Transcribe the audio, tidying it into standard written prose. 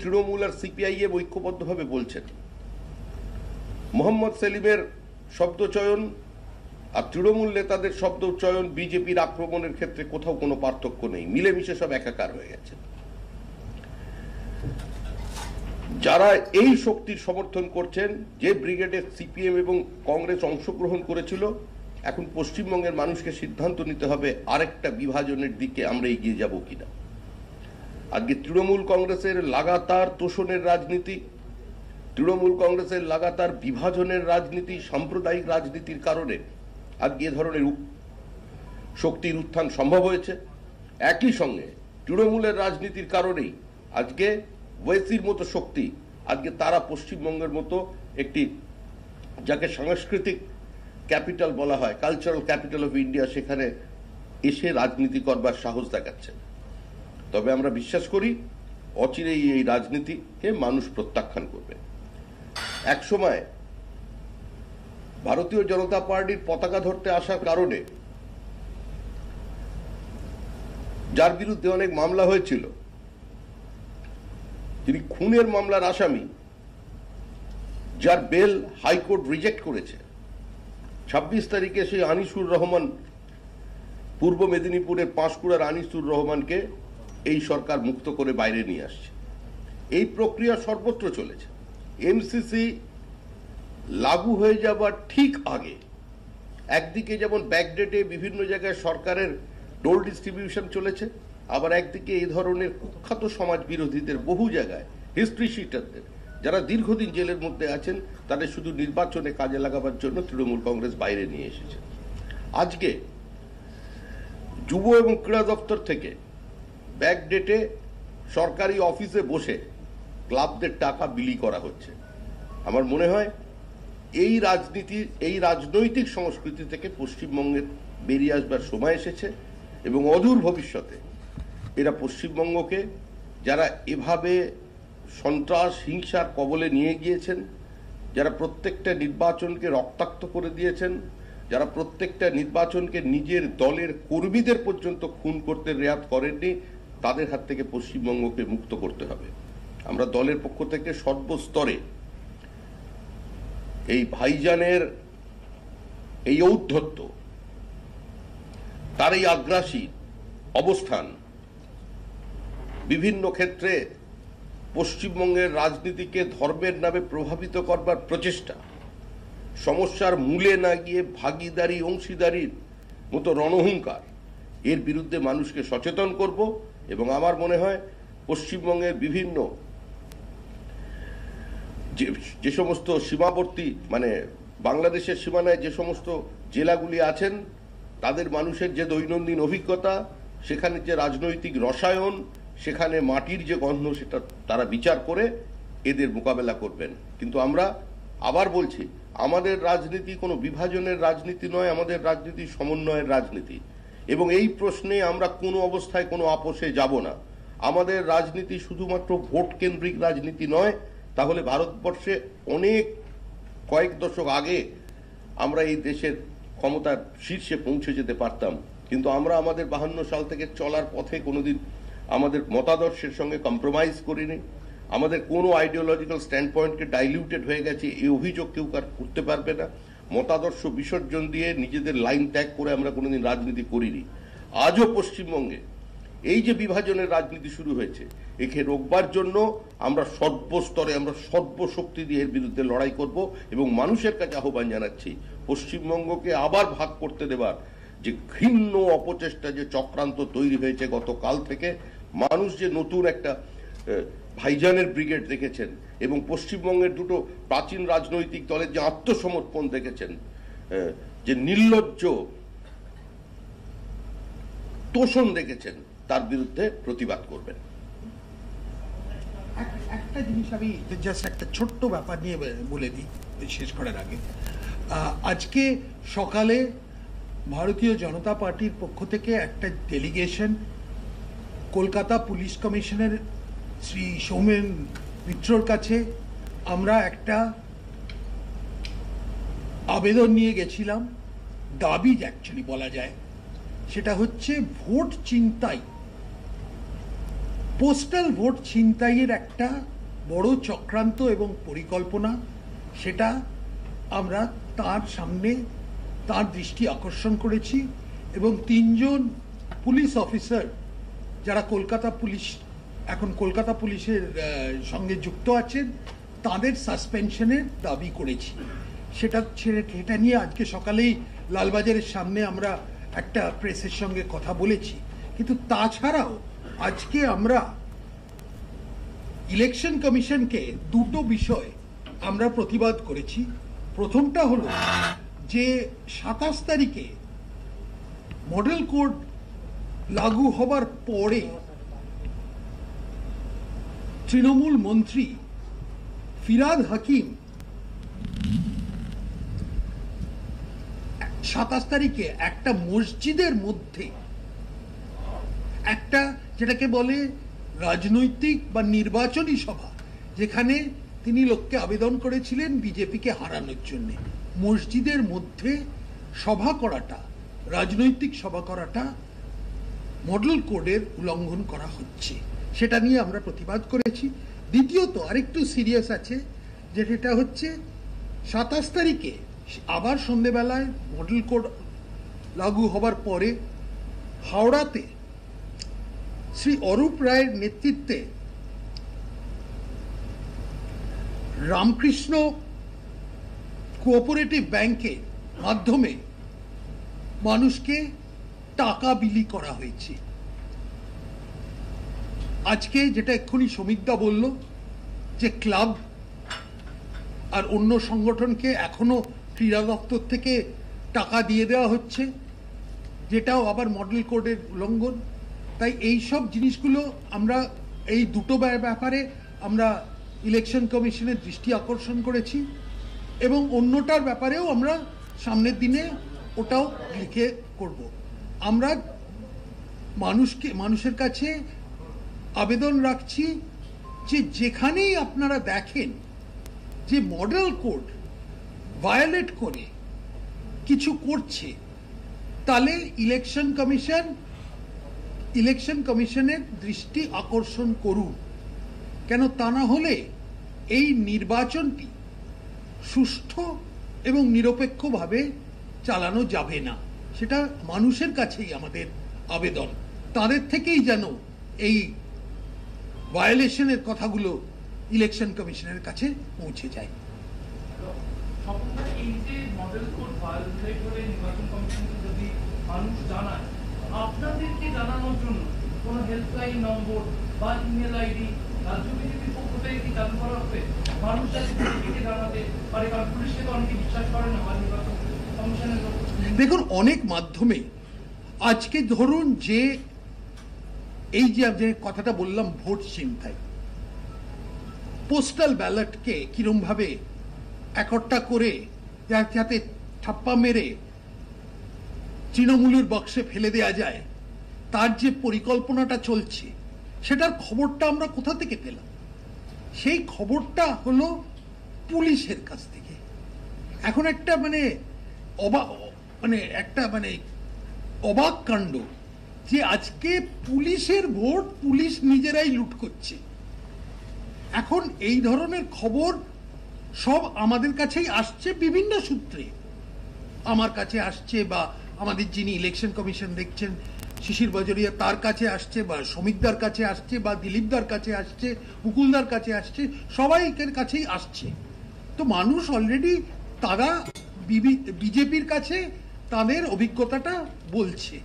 তৃণমূল আর CPIM ঐক্যবদ্ধভাবে বলছেন। মোহাম্মদ সেলিমের শব্দচয়ন আর তৃণমূল নেতাদের শব্দচয়ন বিজেপির আক্রমণের ক্ষেত্রে কোথাও কোনো পার্থক্য নেই, মিলেমিশে সব একাকার হয়ে গেছে। যারা এই শক্তির সমর্থন করছেন, যে ব্রিগেডে সিপিএম এবং কংগ্রেস অংশগ্রহণ করেছিল, এখন পশ্চিমবঙ্গের মানুষকে সিদ্ধান্ত নিতে হবে আরেকটা বিভাজনের দিকে আমরা এগিয়ে যাব কিনা। আজকে তৃণমূল কংগ্রেসের লাগাতার তোষণের রাজনীতি, তৃণমূল কংগ্রেসের লাগাতার বিভাজনের রাজনীতি, সাম্প্রদায়িক রাজনীতির কারণে আজকে এ ধরনের শক্তির উত্থান সম্ভব হয়েছে। একই সঙ্গে তৃণমূলের রাজনীতির কারণেই আজকে ওয়েসির মতো শক্তি, আজকে তারা পশ্চিমবঙ্গের মতো একটি, যাকে সাংস্কৃতিক ক্যাপিটাল বলা হয়, কালচারাল ক্যাপিটাল অফ ইন্ডিয়া, সেখানে এসে রাজনীতি করবার সাহস দেখাচ্ছে। তবে আমরা বিশ্বাস করি অচিরেই এই রাজনীতিকে মানুষ প্রত্যাখ্যান করবে। একসময় ভারতীয় জনতা পার্টির পতাকা ধরতে আসার কারণে, যার বিরুদ্ধে অনেক মামলা হয়েছিল, তিনি খুনের মামলার আসামি, যার বেল হাইকোর্ট রিজেক্ট করেছে। 26 তারিখে সেই আনিসুর রহমান, পূর্ব মেদিনীপুরের পাঁশকুড়ার আনিসুর রহমানকে এই সরকার মুক্ত করে বাইরে নিয়ে আসছে। এই প্রক্রিয়া সর্বত্র চলেছে। এমসিসি লাগু হয়ে যাবার ঠিক আগে একদিকে যেমন ব্যাকডেটে বিভিন্ন জায়গায় সরকারের ডোল ডিস্ট্রিবিউশন চলেছে, আবার একদিকে এই ধরনের কুখ্যাত সমাজ বিরোধীদের বহু জায়গায় হিস্ট্রি শিটারদের, যারা দীর্ঘদিন জেলের মধ্যে আছেন, তাদের শুধু নির্বাচনে কাজে লাগাবার জন্য তৃণমূল কংগ্রেস বাইরে নিয়ে এসেছে। আজকে যুব এবং ক্রীড়া দপ্তর থেকে ব্যাকডেটে সরকারি অফিসে বসে ক্লাবদের টাকা বিলি করা হচ্ছে। আমার মনে হয় এই রাজনীতি, এই রাজনৈতিক সংস্কৃতি থেকে পশ্চিমবঙ্গের বেরিয়ে আসবার সময় এসেছে এবং অদূর ভবিষ্যতে এরা পশ্চিমবঙ্গকে, যারা এভাবে সন্ত্রাস হিংসার কবলে নিয়ে গিয়েছেন, যারা প্রত্যেকটা নির্বাচনকে রক্তাক্ত করে দিয়েছেন, যারা প্রত্যেকটা নির্বাচনকে নিজের দলের কর্মীদের পর্যন্ত খুন করতে রেয়াত করেননি, তাদের হাত থেকে পশ্চিমবঙ্গকে মুক্ত করতে হবে। আমরা দলের পক্ষ থেকে সর্বস্তরে এই ভাইজানের এই ঔদ্ধত্য, তার এই আগ্রাসী অবস্থান, বিভিন্ন ক্ষেত্রে পশ্চিমবঙ্গের রাজনীতিকে ধর্মের নামে প্রভাবিত করবার প্রচেষ্টা, সমস্যার মূলে না গিয়ে ভাগিদারি অংশীদারির মতো রণহুঙ্কার, এর বিরুদ্ধে মানুষকে সচেতন করব। এবং আমার মনে হয় পশ্চিমবঙ্গের বিভিন্ন যে সমস্ত সীমাবর্তী, মানে বাংলাদেশের সীমানায় যে সমস্ত জেলাগুলি আছেন, তাদের মানুষের যে দৈনন্দিন অভিজ্ঞতা, সেখানে যে রাজনৈতিক রসায়ন, সেখানে মাটির যে গন্ধ, সেটা তারা বিচার করে এদের মোকাবেলা করবেন। কিন্তু আমরা আবার বলছি, আমাদের রাজনীতি কোনো বিভাজনের রাজনীতি নয়, আমাদের রাজনীতি সমন্বয়ের রাজনীতি। এবং এই প্রশ্নে আমরা কোনো অবস্থায় কোনো আপোষে যাব না। আমাদের রাজনীতি শুধুমাত্র ভোট কেন্দ্রিক রাজনীতি নয়। তাহলে ভারতবর্ষে অনেক কয়েক দশক আগে আমরা এই দেশের ক্ষমতার শীর্ষে পৌঁছে যেতে পারতাম, কিন্তু আমরা আমাদের 52 সাল থেকে চলার পথে কোনোদিন আমাদের মতাদর্শের সঙ্গে কম্প্রোমাইজ করিনি। আমাদের কোনো আইডিওলজিক্যাল স্ট্যান্ড পয়েন্টকে ডাইলিউটেড হয়ে গেছে এই অভিযোগ কেউ কার করতে পারবে না। মতাদর্শ বিসর্জন দিয়ে নিজেদের লাইন ত্যাগ করে আমরা কোনোদিন রাজনীতি করিনি। আজও পশ্চিমবঙ্গে এই যে বিভাজনের রাজনীতি শুরু হয়েছে, একে রোকবার জন্য আমরা সর্বস্তরে, আমরা সর্বশক্তি দিয়ে এর বিরুদ্ধে লড়াই করব। এবং মানুষের কাছে আহ্বান জানাচ্ছি, পশ্চিমবঙ্গকে আবার ভাগ করতে দেবার যে ঘৃণ্য অপচেষ্টা, যে চক্রান্ত তৈরি হয়েছে গতকাল থেকে, মানুষ যে নতুন একটা ভাইজানের ব্রিগেড দেখেছেন এবং পশ্চিমবঙ্গের দুটো প্রাচীন রাজনৈতিক দলের যে আত্মসমর্পণ দেখেছেন, যে নির্লজ্জ তোষণ দেখেছেন, তার বিরুদ্ধে প্রতিবাদ করবেন। একটা জিনিস আমি জাস্ট একটা ছোট্ট ব্যাপার নিয়ে বলে দিই শেষ করার আগে। আজকে সকালে ভারতীয় জনতা পার্টির পক্ষ থেকে একটা delegation Kolkata police commissioner Shri Soumen মিত্রর কাছে আমরা একটা আবেদন নিয়ে গেছিলাম, দাবি অ্যাকচুয়ালি বলা যায়, সেটা হচ্ছে ভোট ছিনতাই পোস্টাল ভোট ছিনতাইয়ের একটা বড় চক্রান্ত এবং পরিকল্পনা, সেটা আমরা তার সামনে তার দৃষ্টি আকর্ষণ করেছি এবং তিনজন পুলিশ অফিসার যারা কলকাতা পুলিশ এখন কলকাতা পুলিশের সঙ্গে যুক্ত আছেন তাদের সাসপেনশনের দাবি করেছি। সেটা নিয়ে আজকে সকালেই লালবাজারের সামনে আমরা একটা প্রেসের সঙ্গে কথা বলেছি। কিন্তু তাছাড়াও আজকে আমরা ইলেকশন কমিশনকে দুটো বিষয় আমরা প্রতিবাদ করেছি। প্রথমটা হলো যে 27 তারিখে মডেল কোড লাগু হবার পরে তৃণমূল মন্ত্রী ফিরহাদ হাকিম 27 তারিখে একটা মসজিদের মধ্যে একটা যেটাকে বলে রাজনৈতিক বা নির্বাচনী সভা, যেখানে তিনি লোককে আবেদন করেছিলেন বিজেপিকে হারানোর জন্যে, মসজিদের মধ্যে সভা করাটা, রাজনৈতিক সভা করাটা মডেল কোডের উল্লঙ্ঘন করা হচ্ছে, সেটা নিয়ে আমরা প্রতিবাদ করেছি। দ্বিতীয়ত আরেকটু সিরিয়াস আছে, যেটা হচ্ছে 27 তারিখে আবার সন্ধেবেলায় মডেল কোড লাগু হবার পরে হাওড়াতে শ্রী অরূপ রায়ের নেতৃত্বে রামকৃষ্ণ কোঅপারেটিভ ব্যাংকের মাধ্যমে মানুষকে টাকা বিলি করা হয়েছে। আজকে যেটা এক্ষুনি সমীক্ষা বলল যে ক্লাব আর অন্য সংগঠনকে এখনো ক্রীড়া দপ্তর থেকে টাকা দিয়ে দেওয়া হচ্ছে, যেটাও আবার মডেল কোডের উল্লঙ্ঘন। তাই এই সব জিনিসগুলো আমরা এই দুটো ব্যাপারে আমরা ইলেকশন কমিশনের দৃষ্টি আকর্ষণ করেছি এবং অন্যটার ব্যাপারেও আমরা সামনের দিনে ওটাও লিখে করব। আমরা মানুষের কাছে আবেদন রাখছি যে যেখানেই আপনারা দেখেন যে মডেল কোড ভায়োলেট করে কিছু করছে, তাহলে ইলেকশন কমিশনের দৃষ্টি আকর্ষণ করুন। কেন তা না হলে এই নির্বাচনটি সুষ্ঠু এবং নিরপেক্ষভাবে চালানো যাবে না, সেটা মানুষের কাছেই আমাদের আবেদন। তাদের থেকেই যেন এই ভায়োলেশনের কথাগুলো ইলেকশন কমিশনের কাছে পৌঁছে যায়। দেখুন, অনেক মাধ্যমে আজকে ধরুন যে এই যে কথাটা বললাম ভোট ছিনতাই, পোস্টাল ব্যালটকে কিরমভাবে একট্টা করে যাতে ঠাপ্পা মেরে তৃণমূলের বক্সে ফেলে দেয়া যায়, তার যে পরিকল্পনাটা চলছে সেটার খবরটা আমরা কোথা থেকে পেলাম? সেই খবরটা হলো পুলিশের কাছ থেকে। এখন একটা অবাক কাণ্ড যে আজকে পুলিশের ভোট পুলিশ নিজেরাই লুট করছে। এখন এই ধরনের খবর সব আমাদের কাছেই আসছে বিভিন্ন সূত্রে, আমার কাছে আসছে বা আমাদের যিনি ইলেকশন কমিশন দেখছেন শিশির বাজরিয়া তার কাছে আসছে বা শ্রমিকদার কাছে আসছে বা দিলীপদার কাছে আসছে, মুকুলদার কাছে আসছে, সবাইকের কাছেই আসছে। তো মানুষ অলরেডি তারা বিজেপির কাছে তাদের অভিজ্ঞতাটা বলছে।